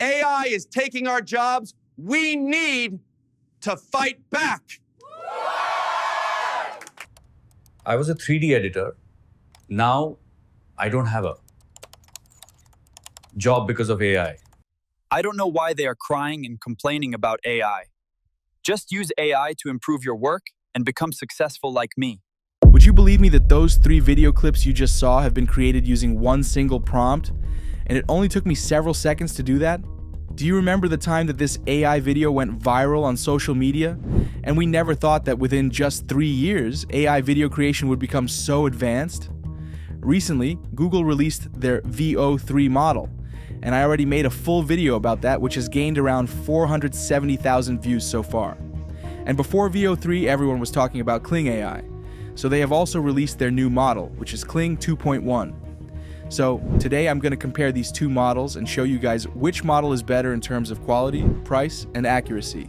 AI is taking our jobs. We need to fight back. I was a 3D editor. Now, I don't have a job because of AI. I don't know why they are crying and complaining about AI. Just use AI to improve your work and become successful like me. Would you believe me that those 3 video clips you just saw have been created using one single prompt, and it only took me several seconds to do that? Do you remember the time that this AI video went viral on social media? And we never thought that within just 3 years, AI video creation would become so advanced. Recently, Google released their Veo 3 model, and I already made a full video about that, which has gained around 470,000 views so far. And before Veo 3, everyone was talking about Kling AI. So they have also released their new model, which is Kling 2.1. So today I'm going to compare these two models and show you guys which model is better in terms of quality, price, and accuracy.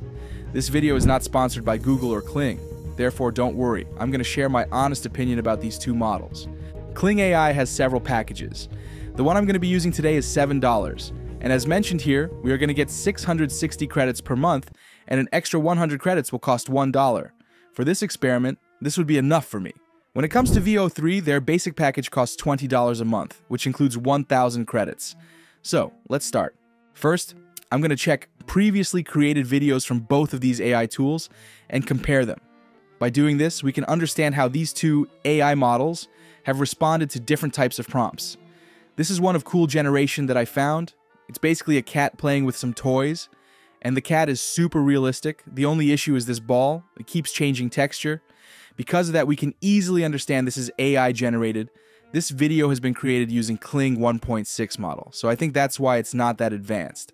This video is not sponsored by Google or Kling, therefore don't worry, I'm going to share my honest opinion about these two models. Kling AI has several packages. The one I'm going to be using today is $7, and as mentioned here, we are going to get 660 credits per month, and an extra 100 credits will cost $1. For this experiment, this would be enough for me. When it comes to Veo 3, their basic package costs $20 a month, which includes 1,000 credits. So, let's start. First, I'm going to check previously created videos from both of these AI tools and compare them. By doing this, we can understand how these two AI models have responded to different types of prompts. This is one of Cool Generation that I found. It's basically a cat playing with some toys, and the cat is super realistic. The only issue is this ball. It keeps changing texture. Because of that, we can easily understand this is AI generated. This video has been created using Kling 1.6 model, so I think that's why it's not that advanced.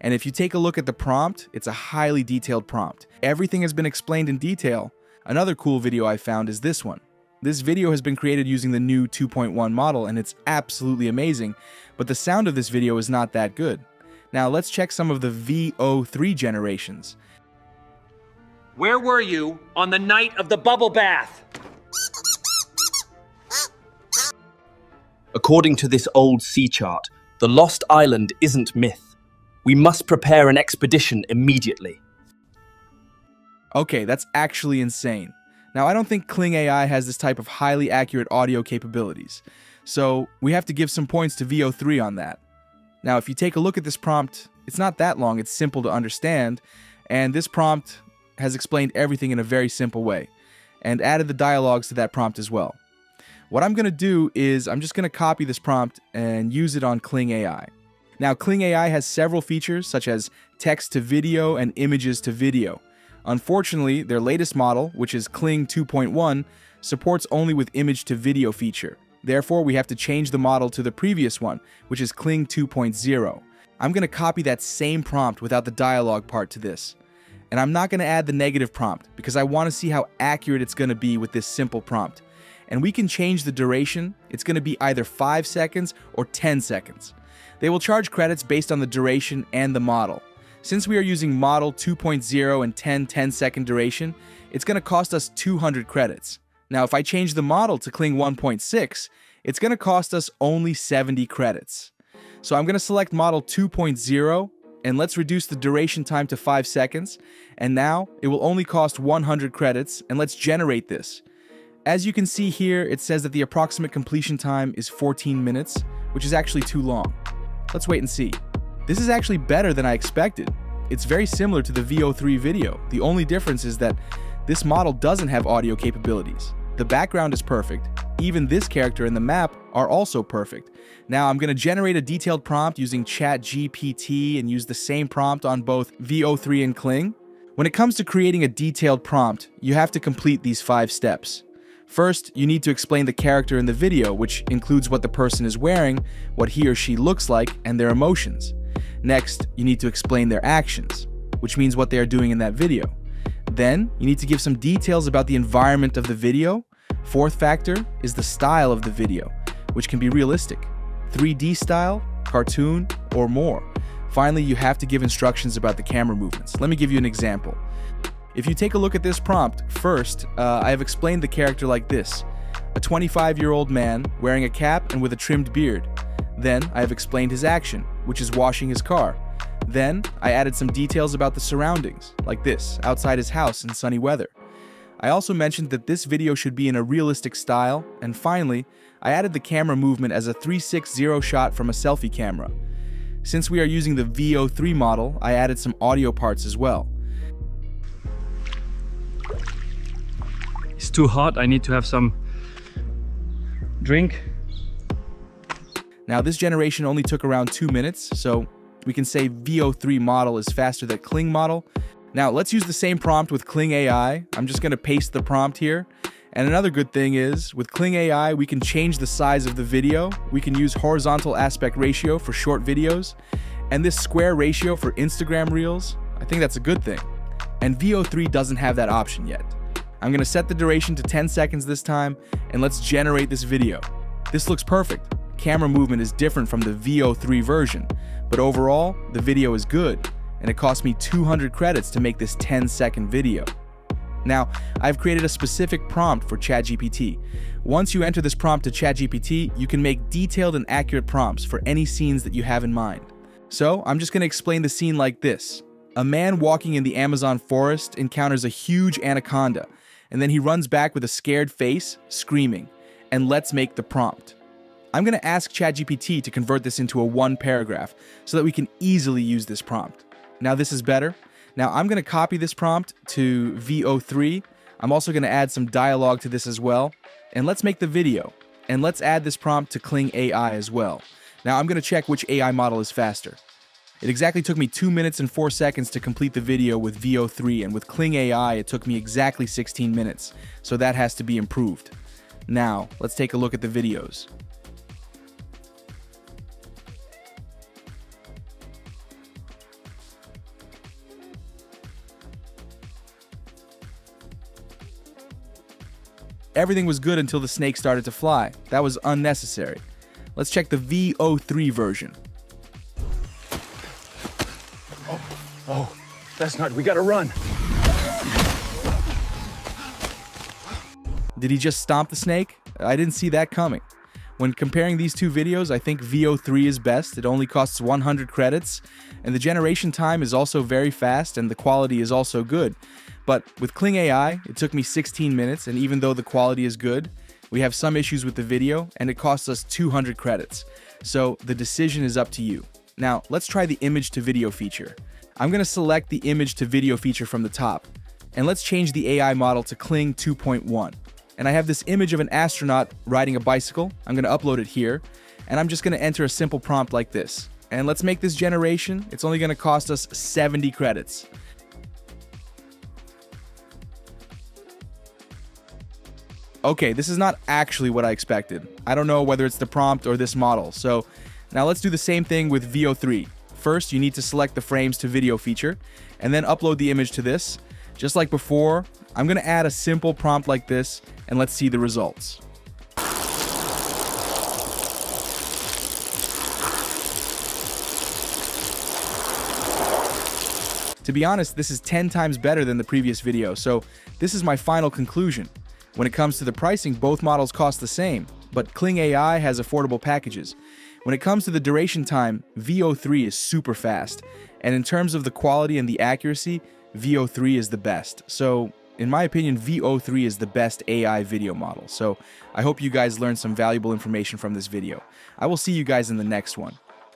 And if you take a look at the prompt, it's a highly detailed prompt. Everything has been explained in detail. Another cool video I found is this one. This video has been created using the new 2.1 model, and it's absolutely amazing, but the sound of this video is not that good. Now let's check some of the Veo 3 generations. Where were you on the night of the bubble bath? According to this old sea chart, the lost island isn't myth. We must prepare an expedition immediately. Okay, that's actually insane. Now, I don't think Kling AI has this type of highly accurate audio capabilities, so we have to give some points to Veo 3 on that. Now, if you take a look at this prompt, it's not that long, it's simple to understand, and this prompt has explained everything in a very simple way and added the dialogues to that prompt as well. What I'm going to do is I'm just going to copy this prompt and use it on Kling AI. Now, Kling AI has several features such as text to video and images to video. Unfortunately, their latest model, which is Kling 2.1, supports only with image to video feature. Therefore, we have to change the model to the previous one, which is Kling 2.0. I'm going to copy that same prompt without the dialogue part to this. And I'm not going to add the negative prompt because I want to see how accurate it's going to be with this simple prompt. And we can change the duration. It's going to be either 5 seconds or 10 seconds. They will charge credits based on the duration and the model. Since we are using model 2.0 and 10 10-second duration, it's going to cost us 200 credits. Now, if I change the model to Kling 1.6, it's going to cost us only 70 credits. So I'm going to select model 2.0. And let's reduce the duration time to 5 seconds, and now it will only cost 100 credits, and let's generate this. As you can see here, it says that the approximate completion time is 14 minutes, which is actually too long. Let's wait and see. This is actually better than I expected. It's very similar to the Veo 3 video. The only difference is that this model doesn't have audio capabilities. The background is perfect. Even this character and the map are also perfect. Now I'm going to generate a detailed prompt using ChatGPT and use the same prompt on both Veo 3 and Kling. When it comes to creating a detailed prompt, you have to complete these 5 steps. First, you need to explain the character in the video, which includes what the person is wearing, what he or she looks like, and their emotions. Next, you need to explain their actions, which means what they are doing in that video. Then, you need to give some details about the environment of the video. Fourth factor is the style of the video, which can be realistic, 3D style, cartoon, or more. Finally, you have to give instructions about the camera movements. Let me give you an example. If you take a look at this prompt, first, I have explained the character like this, a 25-year-old man wearing a cap and with a trimmed beard. Then, I have explained his action, which is washing his car. Then, I added some details about the surroundings, like this, outside his house in sunny weather. I also mentioned that this video should be in a realistic style, and finally, I added the camera movement as a 360 shot from a selfie camera. Since we are using the Veo 3 model, I added some audio parts as well. It's too hot, I need to have some drink. Now this generation only took around 2 minutes, so we can say Veo 3 model is faster than Kling model. Now let's use the same prompt with Kling AI. I'm just gonna paste the prompt here. And another good thing is, with Kling AI, we can change the size of the video. We can use horizontal aspect ratio for short videos, and this square ratio for Instagram Reels. I think that's a good thing. And Veo 3 doesn't have that option yet. I'm gonna set the duration to 10 seconds this time, and let's generate this video. This looks perfect. Camera movement is different from the Veo 3 version, but overall, the video is good, and it cost me 200 credits to make this 10-second video. Now, I've created a specific prompt for ChatGPT. Once you enter this prompt to ChatGPT, you can make detailed and accurate prompts for any scenes that you have in mind. So, I'm just gonna explain the scene like this. A man walking in the Amazon forest encounters a huge anaconda, and then he runs back with a scared face, screaming. And let's make the prompt. I'm gonna ask ChatGPT to convert this into a one paragraph so that we can easily use this prompt. Now this is better. Now I'm gonna copy this prompt to Veo 3. I'm also gonna add some dialogue to this as well. And let's make the video. And let's add this prompt to Kling AI as well. Now I'm gonna check which AI model is faster. It exactly took me 2 minutes and 4 seconds to complete the video with Veo 3, and with Kling AI it took me exactly 16 minutes. So that has to be improved. Now, let's take a look at the videos. Everything was good until the snake started to fly. That was unnecessary. Let's check the Veo 3 version. Oh, that's not, we gotta run. Did he just stomp the snake? I didn't see that coming. When comparing these two videos, I think Veo 3 is best. It only costs 100 credits, and the generation time is also very fast, and the quality is also good. But with Kling AI, it took me 16 minutes, and even though the quality is good, we have some issues with the video, and it costs us 200 credits. So the decision is up to you. Now, let's try the image to video feature. I'm gonna select the image to video feature from the top, and let's change the AI model to Kling 2.1. And I have this image of an astronaut riding a bicycle. I'm gonna upload it here, and I'm just gonna enter a simple prompt like this. And let's make this generation. It's only gonna cost us 70 credits. Okay, this is not actually what I expected. I don't know whether it's the prompt or this model. So now let's do the same thing with Veo 3. First, you need to select the frames to video feature, and then upload the image to this. Just like before, I'm gonna add a simple prompt like this, and let's see the results. To be honest, this is 10 times better than the previous video, so this is my final conclusion. When it comes to the pricing, both models cost the same, but Kling AI has affordable packages. When it comes to the duration time, Veo 3 is super fast, and in terms of the quality and the accuracy, Veo 3 is the best. So, in my opinion, Veo 3 is the best AI video model. So, I hope you guys learned some valuable information from this video. I will see you guys in the next one.